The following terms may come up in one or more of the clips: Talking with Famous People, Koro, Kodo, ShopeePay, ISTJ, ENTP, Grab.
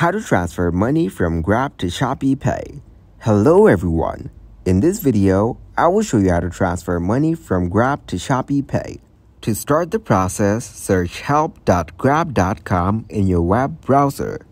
How to transfer money from Grab to ShopeePay. Hello everyone. In this video, I will show you how to transfer money from Grab to ShopeePay. To start the process, search help.grab.com in your web browser.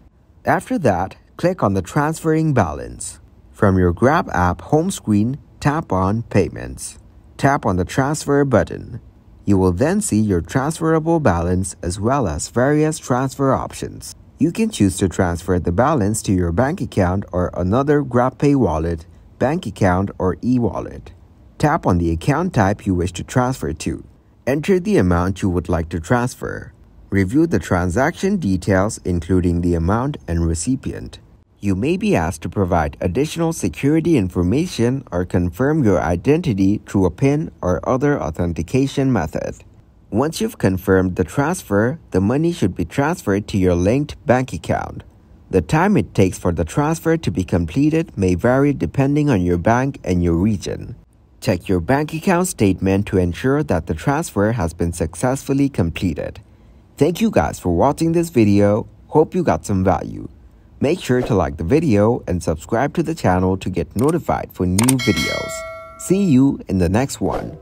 After that, click on the transferring balance. From your Grab app home screen, tap on Payments. Tap on the transfer button. You will then see your transferable balance as well as various transfer options. You can choose to transfer the balance to your bank account or another GrabPay wallet, bank account, or e-wallet. Tap on the account type you wish to transfer to. Enter the amount you would like to transfer. Review the transaction details, including the amount and recipient. You may be asked to provide additional security information or confirm your identity through a PIN or other authentication method. Once you've confirmed the transfer, the money should be transferred to your linked bank account. The time it takes for the transfer to be completed may vary depending on your bank and your region. Check your bank account statement to ensure that the transfer has been successfully completed. Thank you guys for watching this video. Hope you got some value. Make sure to like the video and subscribe to the channel to get notified for new videos. See you in the next one.